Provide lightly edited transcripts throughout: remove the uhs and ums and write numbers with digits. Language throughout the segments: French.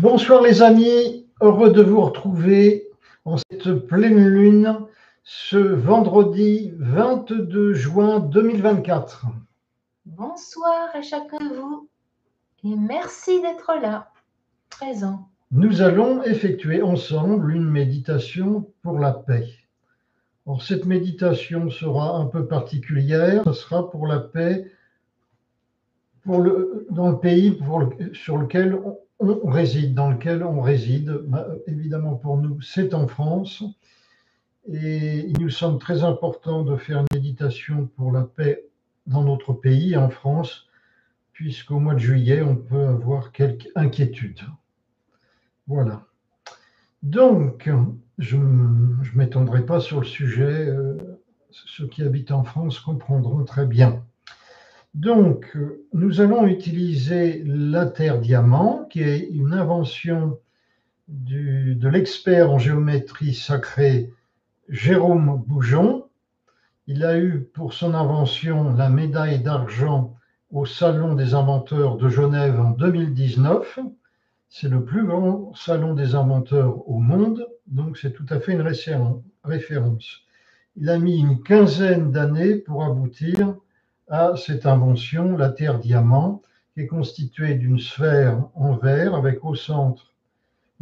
Bonsoir les amis, heureux de vous retrouver en cette pleine lune ce vendredi 22 juin 2024. Bonsoir à chacun de vous et merci d'être là, présent. Nous allons effectuer ensemble une méditation pour la paix. Or, cette méditation sera un peu particulière, ce sera pour la paix dans le pays sur lequel on réside, dans lequel on réside. Évidemment, pour nous, c'est en France. Et il nous semble très important de faire une méditation pour la paix dans notre pays, en France, puisqu'au mois de juillet, on peut avoir quelques inquiétudes. Voilà. Donc, je ne m'étendrai pas sur le sujet. Ceux qui habitent en France comprendront très bien. Donc, nous allons utiliser la Terre Diamant, qui est une invention de l'expert en géométrie sacrée Jérôme Boujon. Il a eu pour son invention la médaille d'argent au Salon des inventeurs de Genève en 2019. C'est le plus grand salon des inventeurs au monde, donc c'est tout à fait une référence. Il a mis une quinzaine d'années pour aboutir à cette invention, la Terre Diamant, qui est constituée d'une sphère en verre avec au centre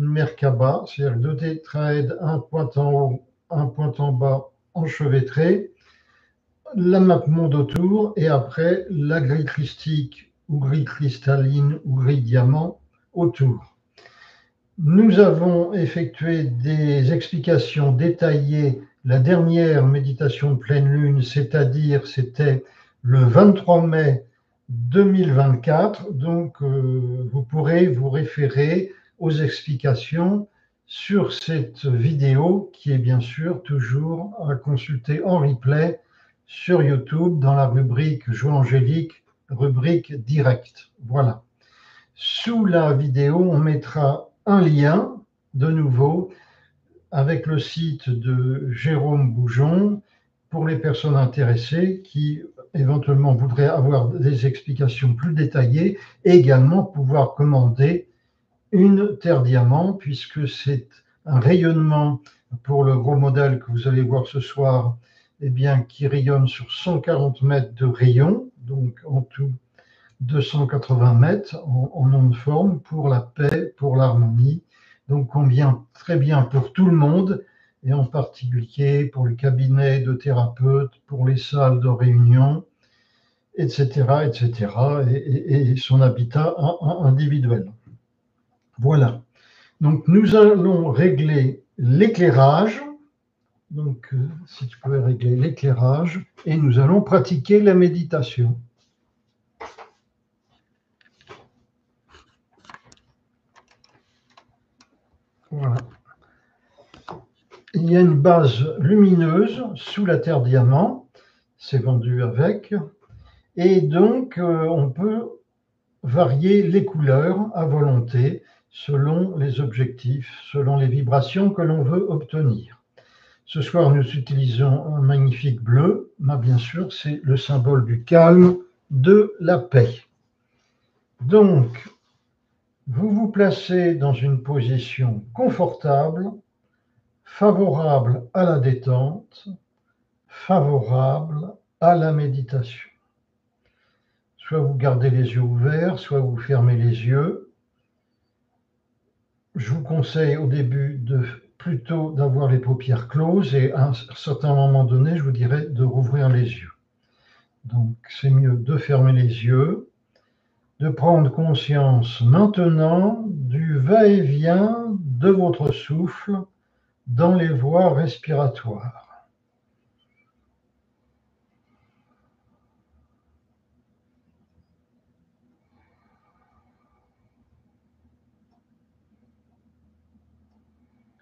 une Merkaba, c'est-à-dire deux tétraèdes, un point en haut, un point en bas, enchevêtrés, la mappemonde autour et après la grille christique ou grille cristalline ou grille diamant autour. Nous avons effectué des explications détaillées. La dernière méditation de pleine lune, c'est-à-dire c'était le 23 mai 2024. Donc, vous pourrez vous référer aux explications sur cette vidéo qui est bien sûr toujours à consulter en replay sur YouTube dans la rubrique Joie Angélique, rubrique direct. Voilà. Sous la vidéo, on mettra un lien, de nouveau, avec le site de Jérôme Boujon pour les personnes intéressées qui éventuellement voudraient avoir des explications plus détaillées et également pouvoir commander une Terre Diamant puisque c'est un rayonnement pour le gros modèle que vous allez voir ce soir qui rayonne sur 140 mètres de rayon, donc en tout 280 mètres en nom de forme pour la paix, pour l'harmonie. Donc, convient très bien pour tout le monde et en particulier pour le cabinet de thérapeutes, pour les salles de réunion, etc., etc., et son habitat individuel. Voilà. Donc, nous allons régler l'éclairage. Donc, si tu pouvais régler l'éclairage, et nous allons pratiquer la méditation. Voilà. Il y a une base lumineuse sous la Terre Diamant, c'est vendu avec, et donc on peut varier les couleurs à volonté selon les objectifs, selon les vibrations que l'on veut obtenir. Ce soir, nous utilisons un magnifique bleu, mais bien sûr, c'est le symbole du calme, de la paix. Donc, vous vous placez dans une position confortable, favorable à la détente, favorable à la méditation. Soit vous gardez les yeux ouverts, soit vous fermez les yeux. Je vous conseille au début plutôt d'avoir les paupières closes et à un certain moment donné, je vous dirais de rouvrir les yeux. Donc, c'est mieux de fermer les yeux, de prendre conscience maintenant du va-et-vient de votre souffle dans les voies respiratoires.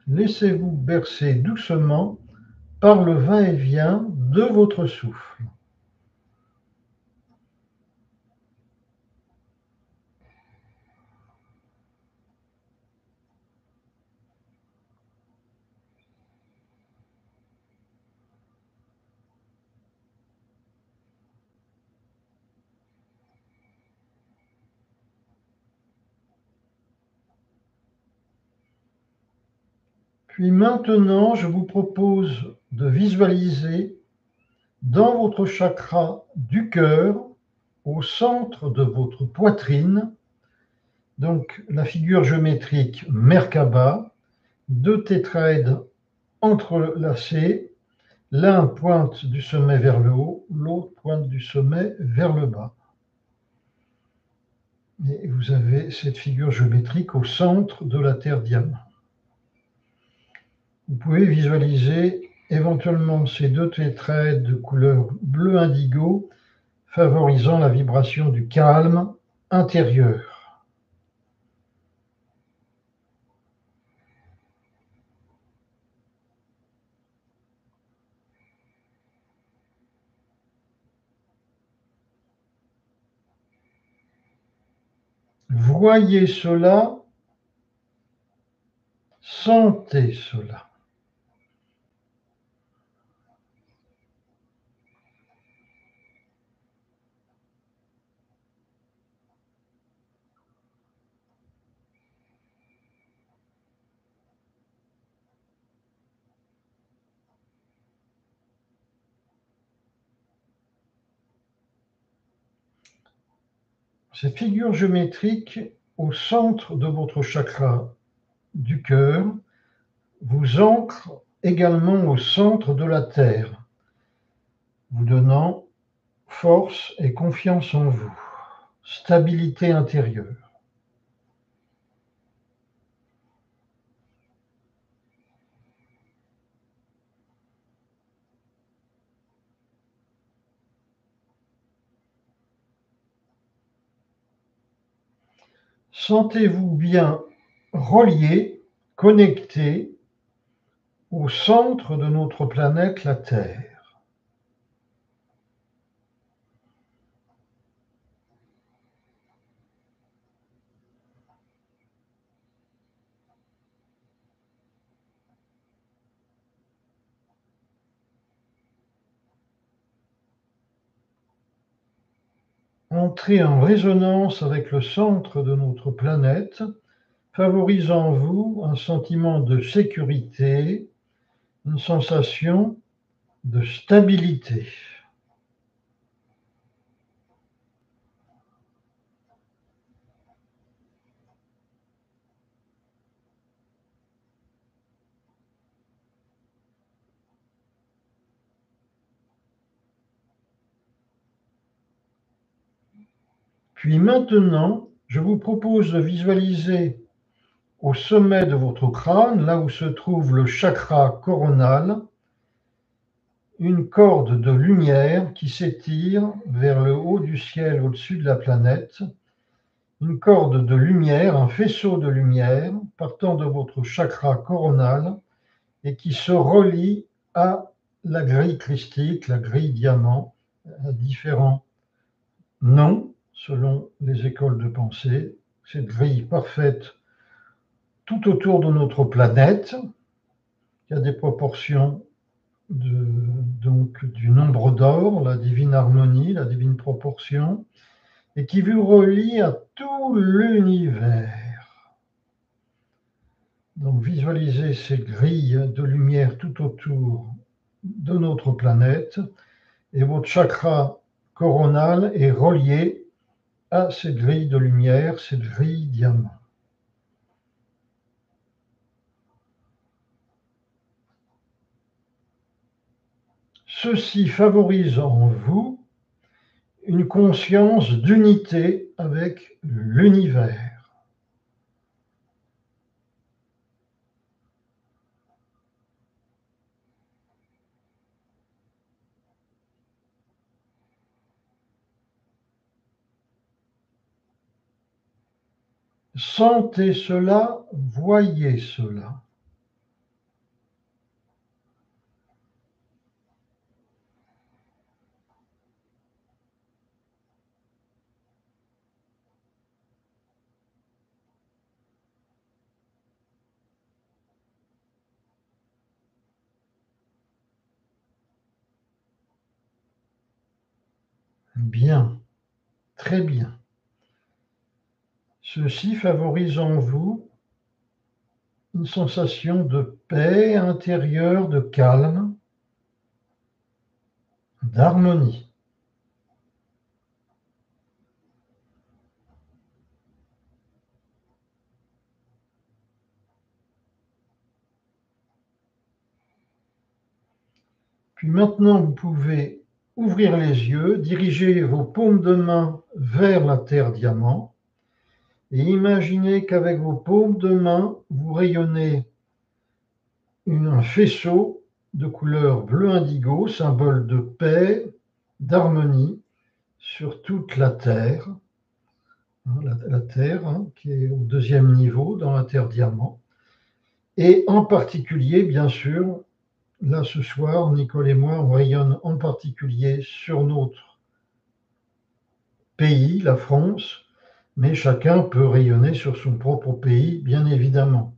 Laissez-vous bercer doucement par le va-et-vient de votre souffle. Puis maintenant, je vous propose de visualiser dans votre chakra du cœur, au centre de votre poitrine, donc la figure géométrique Merkaba, deux tétraèdes entrelacés, l'un pointe du sommet vers le haut, l'autre pointe du sommet vers le bas. Et vous avez cette figure géométrique au centre de la Terre Diamant. Vous pouvez visualiser éventuellement ces deux tétraèdes de couleur bleu indigo, favorisant la vibration du calme intérieur. Voyez cela, sentez cela. Cette figure géométrique au centre de votre chakra du cœur vous ancre également au centre de la Terre, vous donnant force et confiance en vous, stabilité intérieure. Sentez-vous bien relié, connecté au centre de notre planète, la Terre. Entrez en résonance avec le centre de notre planète, favorisant en vous un sentiment de sécurité, une sensation de stabilité. Puis maintenant, je vous propose de visualiser au sommet de votre crâne, là où se trouve le chakra coronal, une corde de lumière qui s'étire vers le haut du ciel au-dessus de la planète. Une corde de lumière, un faisceau de lumière partant de votre chakra coronal et qui se relie à la grille christique, la grille diamant, à différents noms. Selon les écoles de pensée, cette grille parfaite tout autour de notre planète, qui a des proportions donc, du nombre d'or, la divine harmonie, la divine proportion, et qui vous relie à tout l'univers. Donc visualisez cette grille de lumière tout autour de notre planète, et votre chakra coronal est relié à cette grille de lumière, cette grille diamant. Ceci favorise en vous une conscience d'unité avec l'univers. Sentez cela, voyez cela. Bien, très bien. Ceci favorise en vous une sensation de paix intérieure, de calme, d'harmonie. Puis maintenant, vous pouvez ouvrir les yeux, diriger vos paumes de main vers la Terre Diamant et imaginez qu'avec vos paumes de main, vous rayonnez un faisceau de couleur bleu indigo, symbole de paix, d'harmonie sur toute la Terre. La Terre qui est au deuxième niveau dans la Terre Diamant. Et en particulier, bien sûr, là, ce soir, Nicole et moi, on rayonne en particulier sur notre pays, la France, mais chacun peut rayonner sur son propre pays, bien évidemment.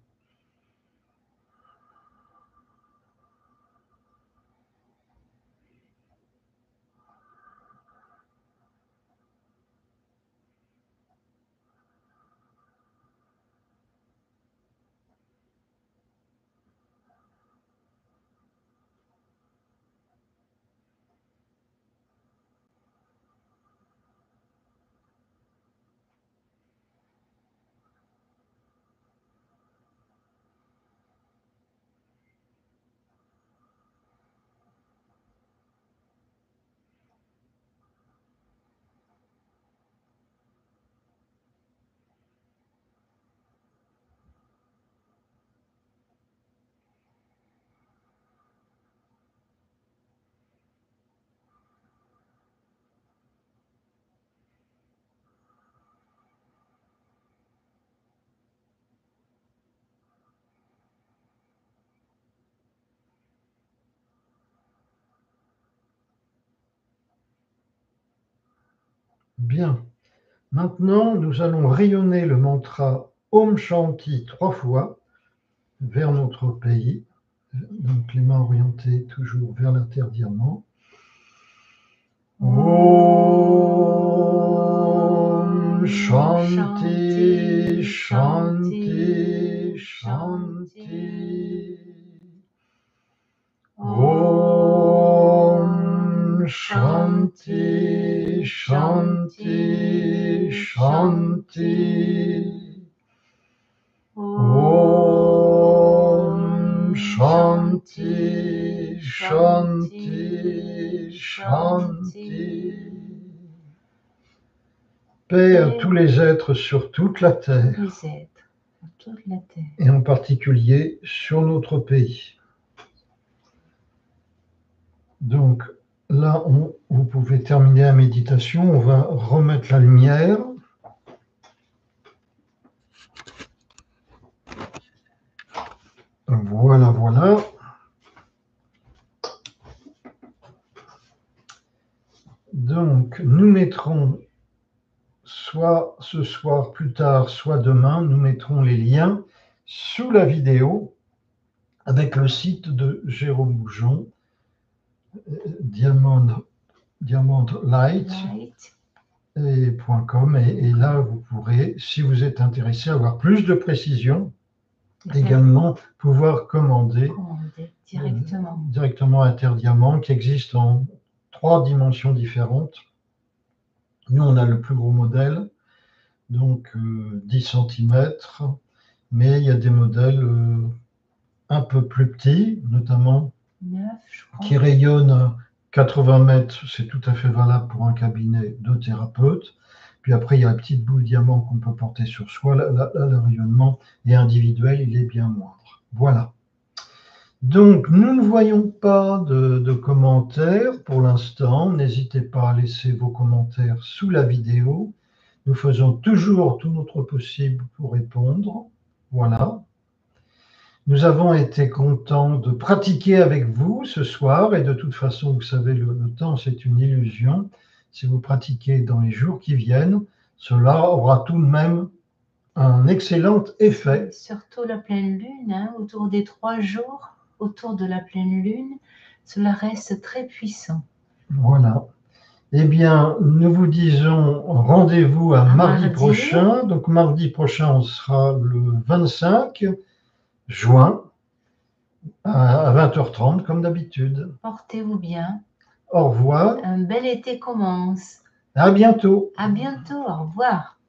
Bien, maintenant nous allons rayonner le mantra Om Shanti 3 fois vers notre pays, donc les mains orientées toujours vers la Terre Diamant. Om Shanti, Shanti, Shanti. Om Shanti. Shanti, Shanti, Om Shanti, Shanti, Shanti. Paix à tous les êtres sur toute la terre, et en particulier sur notre pays. Donc, là, vous pouvez terminer la méditation. On va remettre la lumière. Voilà, voilà. Donc, nous mettrons, soit ce soir, plus tard, soit demain, nous mettrons les liens sous la vidéo avec le site de Jérôme Boujon. Diamondlight.com et là vous pourrez, si vous êtes intéressé, avoir plus de précisions, également pouvoir commander directement à Terre Diamant qui existe en 3 dimensions différentes. Nous on a le plus gros modèle, donc 10 cm, mais il y a des modèles un peu plus petits, notamment 9, je crois. Qui rayonne 80 mètres, c'est tout à fait valable pour un cabinet de thérapeute. Puis après, il y a la petite boule de diamant qu'on peut porter sur soi. Là, le rayonnement est individuel, il est bien moindre. Voilà. Donc, nous ne voyons pas de commentaires pour l'instant. N'hésitez pas à laisser vos commentaires sous la vidéo. Nous faisons toujours tout notre possible pour répondre. Voilà. Nous avons été contents de pratiquer avec vous ce soir et de toute façon, vous savez, le temps, c'est une illusion. Si vous pratiquez dans les jours qui viennent, cela aura tout de même un excellent effet. Et surtout la pleine lune, autour des 3 jours, autour de la pleine lune, cela reste très puissant. Voilà. Eh bien, nous vous disons rendez-vous à mardi prochain. Donc mardi prochain, on sera le 25. juin à 20h30 comme d'habitude. Portez-vous bien. Au revoir. Un bel été commence. À bientôt. À bientôt. Au revoir.